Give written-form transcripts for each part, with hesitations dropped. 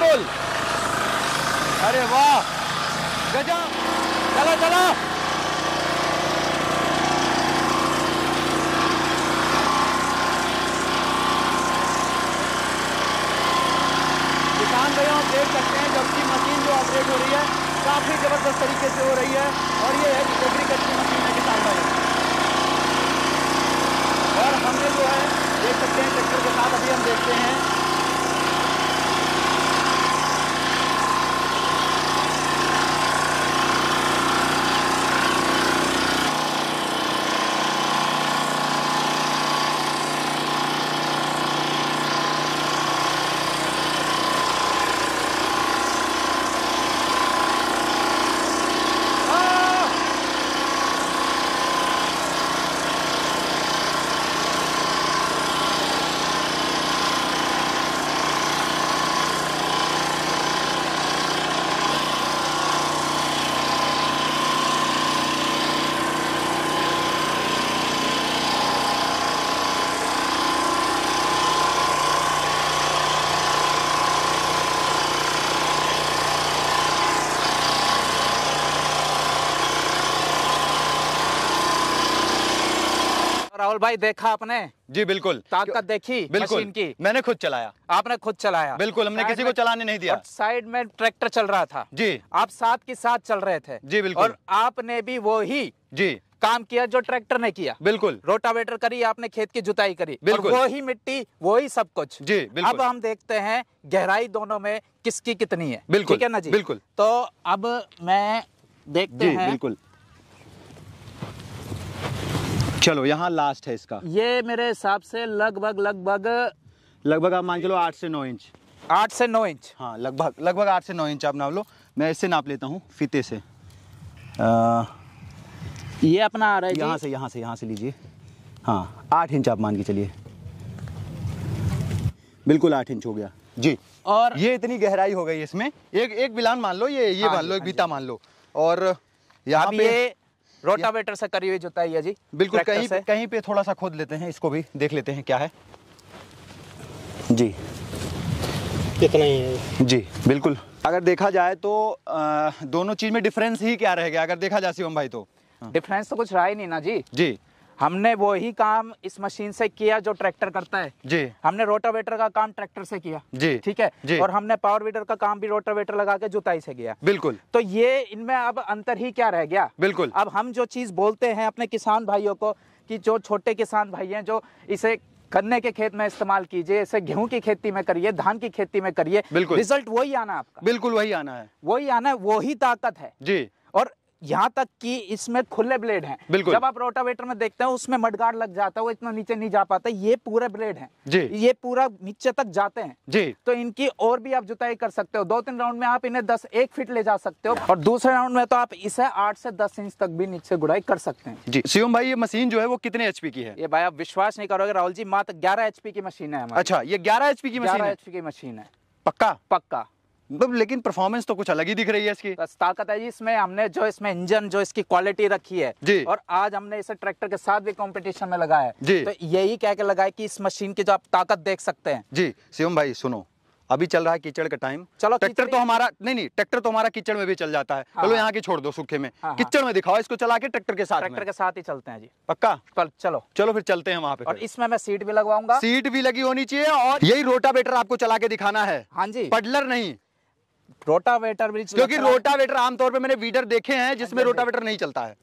बिल्कुल। अरे वाह गजब, चलो चलो। किसान भाइयों आप देख सकते हैं जबकि मशीन जो ऑपरेट हो रही है काफी जबरदस्त तरीके से हो रही है, और ये है एग्रीकल्चर मशीन है किसान भाई। और हमने जो है देख सकते हैं ट्रैक्टर के साथ अभी हम देखते हैं राहुल भाई। देखा आपने? जी बिल्कुल, ताकत देखी बिल्कुल मशीन की। मैंने खुद चलाया। आपने खुद चलाया? बिल्कुल, हमने किसी को चलाने नहीं दिया। साइड में ट्रैक्टर चल रहा था जी, आप साथ के साथ चल रहे थे जी बिल्कुल, और आपने भी वो ही जी काम किया जो ट्रैक्टर ने किया। बिल्कुल, रोटावेटर करी आपने, खेत की जुताई करी बिल्कुल, वो ही मिट्टी वो ही सब कुछ जी बिल्कुल। अब हम देखते हैं गहराई दोनों में किसकी कितनी है, बिल्कुल ठीक है ना जी बिल्कुल। तो अब मैं देखते हैं बिल्कुल, चलो यहाँ लास्ट है इसका। ये मेरे हिसाब से लगभग आप मान चलो 8 से 9 इंच। 8 से 9 इंच हाँ, लगभग 8 से 9 इंच आप नाप लो। मैं इससे नाप लेता हूँ फीते से। ये अपना आ रहा है यहाँ से लीजिए। हाँ 8 इंच आप मान के चलिए, बिल्कुल 8 इंच हो गया जी। और ये इतनी गहराई हो गई इसमें, एक बिलान मान लो, ये मान लो, एक बीता मान लो। और यहाँ पे रोटावेटर से करी हुई जुताई है जी बिल्कुल। कहीं पे थोड़ा सा खोद लेते हैं, इसको भी देख लेते हैं क्या है जी। इतना ही है जी बिल्कुल। अगर देखा जाए तो दोनों चीज में डिफरेंस ही क्या रह गया अगर देखा जाए शिवम भाई तो? डिफरेंस तो कुछ रहा ही नहीं ना जी। जी हमने वो ही काम इस मशीन से किया जो ट्रैक्टर करता है जी। हमने रोटावेटर का काम ट्रैक्टर से किया जी ठीक है जी। और हमने पावर वीडर का काम भी रोटावेटर लगा के जुताई से किया बिल्कुल। तो ये इनमें अब अंतर ही क्या रह गया बिल्कुल। अब हम जो चीज बोलते हैं अपने किसान भाइयों को कि जो छोटे किसान भाई हैं जो इसे गन्ने के खेत में इस्तेमाल कीजिए, इसे गेहूं की खेती में करिए, धान की खेती में करिए, रिजल्ट वही आना आपका बिल्कुल वही आना है, वही ताकत है जी। और यहाँ तक कि इसमें खुले ब्लेड हैं। जब आप रोटावेटर में देखते हैं उसमें मडगाड़ लग जाता है, वो इतना नीचे नहीं जा पाता। ये पूरे ब्लेड हैं जी, ये पूरा नीचे तक जाते हैं जी। तो इनकी और भी आप जुताई कर सकते हो, 2-3 राउंड में आप इन्हें 1 फीट ले जा सकते हो, और दूसरे राउंड में तो आप इसे 8 से 10 इंच तक भी नीचे गुड़ाई कर सकते हैं जी। शिवम भाई ये मशीन जो है वो कितने एचपी की है? ये भाई आप विश्वास नहीं करोगे राहुल जी, मात्र 11 HP की मशीन है। अच्छा, ये 11 HP की मशीन है? 11 HP की मशीन है। पक्का? पक्का। लेकिन परफॉर्मेंस तो कुछ अलग ही दिख रही है इसकी। बस ताकत है जी इसमें। हमने जो इसमें इंजन जो इसकी क्वालिटी रखी है जी, और आज हमने इसे ट्रैक्टर के साथ भी कंपटीशन में लगाया जी। तो यही कह के लगाया कि इस मशीन की जो आप ताकत देख सकते हैं जी। शिवम भाई सुनो, अभी चल रहा है कीचड़ का टाइम। चलो ट्रैक्टर तो हमारा नहीं, ट्रैक्टर तो हमारा कीचड़ में भी चल जाता है। चलो यहाँ की छोड़ दो सूखे में, कीचड़ में दिखाओ इसको चला के। ट्रैक्टर के साथ ही चलते हैं जी। पक्का? चलो फिर चलते हैं वहाँ पे। और इसमें मैं सीट भी लगवाऊंगा, सीट भी लगी होनी चाहिए। और यही रोटावेटर आपको चला के दिखाना है। हाँ जी, पडलर नहीं, रोटावेटर। क्योंकि रोटावेटर आमतौर पे मैंने वीडर देखे हैं जिसमें रोटावेटर नहीं चलता है।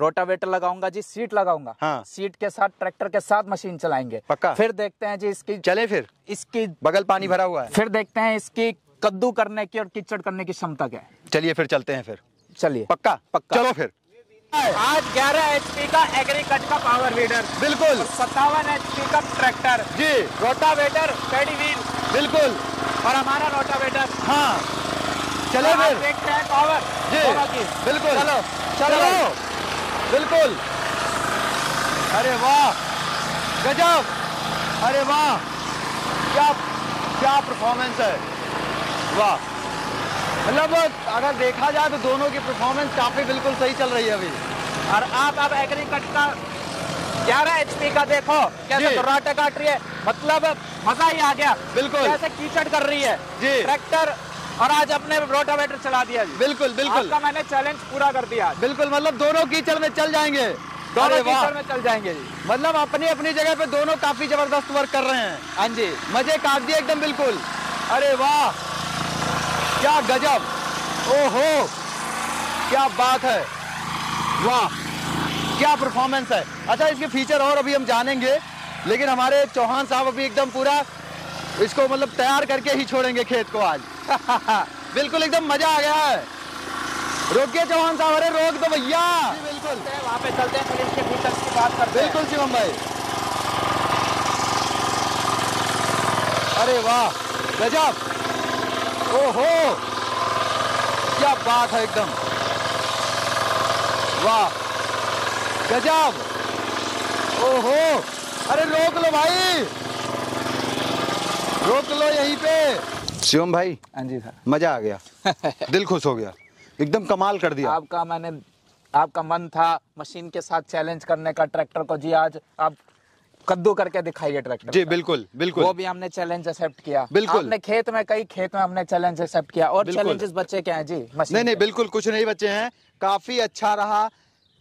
रोटावेटर लगाऊंगा जी, सीट लगाऊंगा। हाँ। सीट के साथ ट्रैक्टर के साथ मशीन चलाएंगे। पक्का? फिर देखते हैं जी इसकी। चले फिर, इसकी बगल पानी भरा हुआ है, फिर देखते हैं इसकी कद्दू करने की और कीचड़ करने की क्षमता क्या है। चलिए फिर चलते हैं फिर। चलिए पक्का? पक्का। चलो फिर। आज 11 HP का एग्रीकट का पावर वीडर बिल्कुल, 57 HP का ट्रैक्टर जी, रोटावेटर पेडीव्हील बिल्कुल, और हमारा रोटावेटर। हाँ चलो फिर देखते हैं पावर जी बिल्कुल। चलो चलो बिल्कुल। अरे वाह गजब, अरे वाह क्या परफॉर्मेंस है, वाह। मतलब अगर देखा जाए तो दोनों की परफॉर्मेंस काफ़ी बिल्कुल सही चल रही है अभी। और आप अब एग्रीकट का 11 HP का देखो कैसे दर्राटे काट रही है, मतलब मजा ही आ गया बिल्कुल। कैसे कीचड़ कर रही है जी, ट्रैक्टर और आज अपने रोटावेटर चला दिया जी। बिल्कुल बिल्कुल, आपका मैंने चैलेंज पूरा कर दिया। बिल्कुल, मतलब दोनों कीचड़ में चल जाएंगे, दोनों कीचड़ में चल जाएंगे जी। मतलब अपनी अपनी जगह पे दोनों काफी जबरदस्त वर्क कर रहे हैं। हाँ जी, मजे काट दिए एकदम। बिल्कुल, अरे वाह क्या गजब, ओहो क्या बात है, वाह क्या परफॉर्मेंस है। अच्छा, इसके फीचर और अभी हम जानेंगे, लेकिन हमारे चौहान साहब अभी एकदम पूरा इसको मतलब तैयार करके ही छोड़ेंगे खेत को आज। बिल्कुल एकदम मजा आ गया है। रोकिए चौहान साहब, अरे रोक दो भैया। बिल्कुल वहाँ पे चलते हैं, फिर इसके फीचर्स की बात करते हैं। बिल्कुल शिवम भाई, अरे वाह गजब, ओहो क्या बात है एकदम, वाह गजब, ओहो। अरे रोक लो भाई, रोक लो यहीं पे। शिवम भाई, हाँ जी सर, मजा आ गया। दिल खुश हो गया, एकदम कमाल कर दिया। आपका मैंने, आपका मन था मशीन के साथ चैलेंज करने का ट्रैक्टर को जी। आज आप कद्दू करके दिखाइए ट्रैक्टर जी। बिल्कुल बिल्कुल, वो भी हमने चैलेंज एक्सेप्ट किया। बिल्कुल, हमने खेत में, कई खेत में हमने चैलेंज एक्सेप्ट किया। और चैलेंजेस बच्चे क्या हैं जी? नहीं नहीं बिल्कुल, कुछ नहीं बच्चे हैं। काफी अच्छा रहा,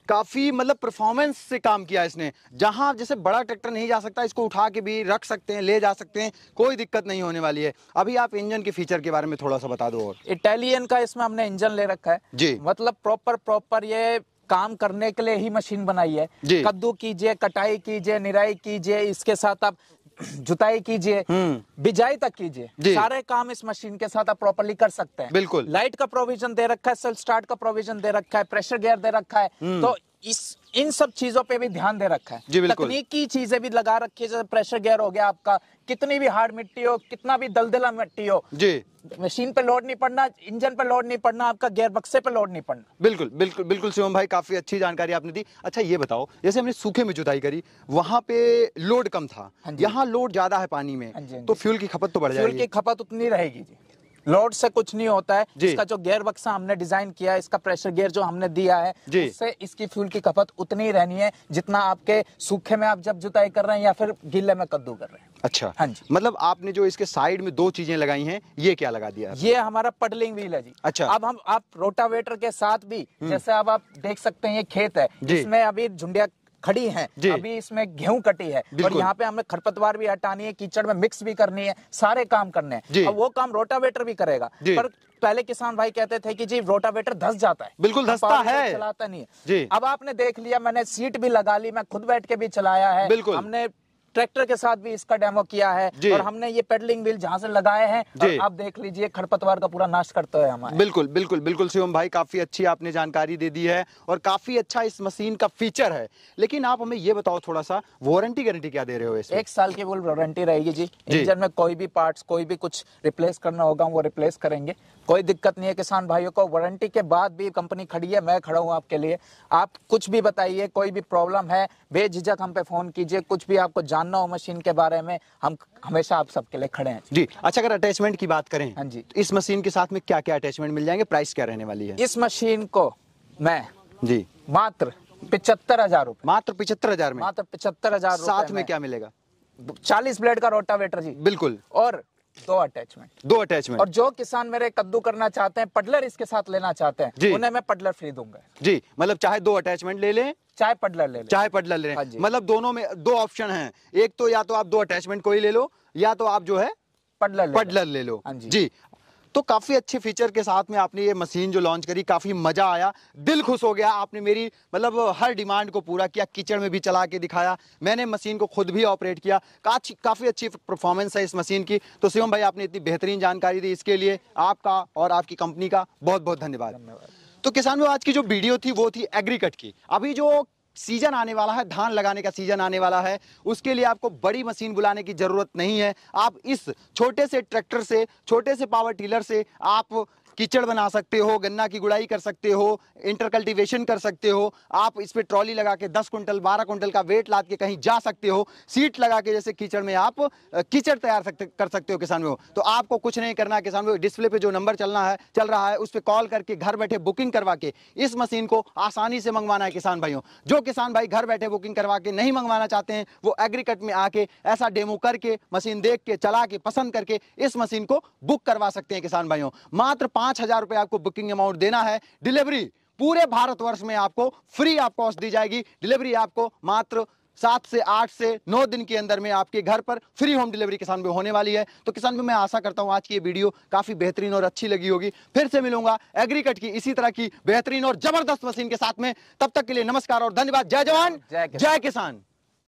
काफी मतलब परफॉर्मेंस से काम किया इसने। जहां जैसे बड़ा ट्रैक्टर नहीं जा सकता, इसको उठा के भी रख सकते हैं, ले जा सकते हैं, कोई दिक्कत नहीं होने वाली है। अभी आप इंजन के फीचर के बारे में थोड़ा सा बता दो। और इटालियन का इसमें हमने इंजन ले रखा है जी। मतलब प्रॉपर ये काम करने के लिए ही मशीन बनाई है। कद्दू कीजिए, कटाई कीजिए, निराई कीजिए, इसके साथ आप जुताई कीजिए, बिजाई तक कीजिए, सारे काम इस मशीन के साथ आप प्रॉपर्ली कर सकते हैं। बिल्कुल, लाइट का प्रोविजन दे रखा है, सेल्फ स्टार्ट का प्रोविजन दे रखा है, प्रेशर गियर दे रखा है, तो इस इन सब चीजों पे भी ध्यान दे रखा है। तकनीकी चीजें भी लगा रखी है, जैसे प्रेशर गियर हो गया आपका। कितनी भी हार्ड मिट्टी हो, कितना भी दलदला मिट्टी हो जी, मशीन पे लोड नहीं पड़ना, इंजन पे लोड नहीं पड़ना, आपका गियर बक्से पे लोड नहीं पड़ना। बिल्कुल बिल्कुल बिल्कुल शिवम भाई, काफी अच्छी जानकारी आपने दी। अच्छा ये बताओ, जैसे हमने सूखे में जुताई करी, वहाँ पे लोड कम था, यहाँ लोड ज्यादा है पानी में, तो फ्यूल की खपत तो बढ़ जाएगी। फ्यूल की खपत उतनी रहेगी जी, लोड से कुछ नहीं होता है। इसका जो गियर बक्सा हमने डिजाइन किया है, इसका प्रेशर गियर जो हमने दिया है, उससे इसकी फ्यूल की खपत उतनी रहनी है जितना आपके सूखे में आप जब जुताई कर रहे हैं या फिर गीले में कद्दू कर रहे हैं। अच्छा, हाँ जी। मतलब आपने जो इसके साइड में दो चीजें लगाई हैं, ये क्या लगा दिया? ये हमारा पडलिंग व्हील है जी। अच्छा, अब हम आप रोटावेटर के साथ भी, जैसे अब आप देख सकते हैं ये खेत है, इसमें अभी झुंडिया खड़ी हैं, अभी इसमें गेहूं कटी है, और यहाँ पे हमें खरपतवार भी हटानी है, कीचड़ में मिक्स भी करनी है, सारे काम करने हैं। अब वो काम रोटावेटर भी करेगा। पर पहले किसान भाई कहते थे कि जी रोटावेटर धस जाता है। बिल्कुल धसता है, चलाता नहीं है। अब आपने देख लिया, मैंने सीट भी लगा ली, मैं खुद बैठ के भी चलाया है, हमने ट्रैक्टर के साथ भी इसका डेमो किया है, और हमने ये पेडलिंग व्हील जहाँ से लगाए हैं, और आप देख लीजिए खरपतवार का पूरा नाश करता है हमारा। बिल्कुल बिल्कुल बिल्कुल शिवम भाई, काफी अच्छी आपने जानकारी दे दी है, और काफी अच्छा इस मशीन का फीचर है। लेकिन आप हमें ये बताओ थोड़ा सा, वारंटी गारंटी क्या दे रहे हो इसमें? 1 साल की फुल वारंटी रहेगी जी। इंजन में कोई भी पार्ट, कोई भी कुछ रिप्लेस करना होगा, वो रिप्लेस करेंगे, कोई दिक्कत नहीं है। किसान भाइयों को वारंटी के बाद भी कंपनी खड़ी है, मैं खड़ा हूँ आपके लिए। आप कुछ भी बताइए, कोई भी प्रॉब्लम है बेझिझक हम पे फोन कीजिए, कुछ भी आपको जानना हो मशीन के बारे में, हम हमेशा आप सबके लिए खड़े हैं जी। अच्छा, अगर अटैचमेंट की बात करें, हाँ जी, तो इस मशीन के साथ में क्या क्या अटैचमेंट मिल जाएंगे, प्राइस क्या रहने वाली है? इस मशीन को मैं जी मात्र 75,000 रूपए, मात्र 75,000 में, मात्र 75,000। साथ में क्या मिलेगा? 40 ब्लेड का रोटावेटर जी। बिल्कुल, और 2 अटैचमेंट, 2 अटैचमेंट। और जो किसान मेरे कद्दू करना चाहते हैं, पडलर इसके साथ लेना चाहते हैं, उन्हें मैं पडलर फ्री दूंगा जी। मतलब चाहे 2 अटैचमेंट ले लें, चाहे पडलर ले लें, चाहे पडलर ले लें। हाँ, मतलब दोनों में 2 ऑप्शन हैं। एक तो या तो आप 2 अटैचमेंट को ही ले लो, या तो आप जो है पडलर ले लो। हाँ जी। तो काफी अच्छे फीचर के साथ में आपने ये मशीन जो लॉन्च करी, काफी मजा आया, दिल खुश हो गया। आपने मेरी मतलब हर डिमांड को पूरा किया, किचन में भी चला के दिखाया, मैंने मशीन को खुद भी ऑपरेट किया। काफी अच्छी परफॉर्मेंस है इस मशीन की। तो शिवम भाई, आपने इतनी बेहतरीन जानकारी दी, इसके लिए आपका और आपकी कंपनी का बहुत बहुत धन्यवाद। तो किसान भाई, आज की जो वीडियो थी वो थी एग्रीकट की। अभी जो सीजन आने वाला है, धान लगाने का सीजन आने वाला है, उसके लिए आपको बड़ी मशीन बुलाने की ज़रूरत नहीं है। आप इस छोटे से ट्रैक्टर से, छोटे से पावर टिलर से आप कीचड़ बना सकते हो, गन्ना की गुड़ाई कर सकते हो, इंटर कल्टिवेशन कर सकते हो। आप इस पे ट्रॉली लगा के 10 कुंटल 12 कुंटल का वेट लाद के कहीं जा सकते हो। सीट लगा के जैसे कीचड़ में आप कीचड़ तैयार कर सकते हो। किसान भाइयों, तो आपको कुछ नहीं करना। किसान भाइयों, डिस्प्ले पे जो नंबर चल रहा है उस पर कॉल करके घर बैठे बुकिंग करवा के इस मशीन को आसानी से मंगवाना है। किसान भाइयों, जो किसान भाई घर बैठे बुकिंग करवा के नहीं मंगवाना चाहते हैं, वो एग्रीकट में आके ऐसा डेमो करके मशीन देख के चला के पसंद करके इस मशीन को बुक करवा सकते हैं। किसान भाइयों, मात्र 5,000 रुपए आपको बुकिंग अमाउंट देना है। डिलीवरी पूरे भारतवर्ष में आपको फ्री ऑफ कॉस्ट दी जाएगी। डिलीवरी आपको मात्र 7 से 8 से 9 दिन के अंदर में आपके घर पर फ्री होम डिलीवरी किसान भाई होने वाली है। तो किसान भाई, मैं आशा करता हूँ आज की ये वीडियो काफ़ी बेहतरीन और अच्छी लगी होगी। फिर से मिलूंगा एग्रीकट की इसी तरह की बेहतरीन और जबरदस्त मशीन के साथ में। तब तक के लिए नमस्कार और धन्यवाद। जय जवान, जय किसान।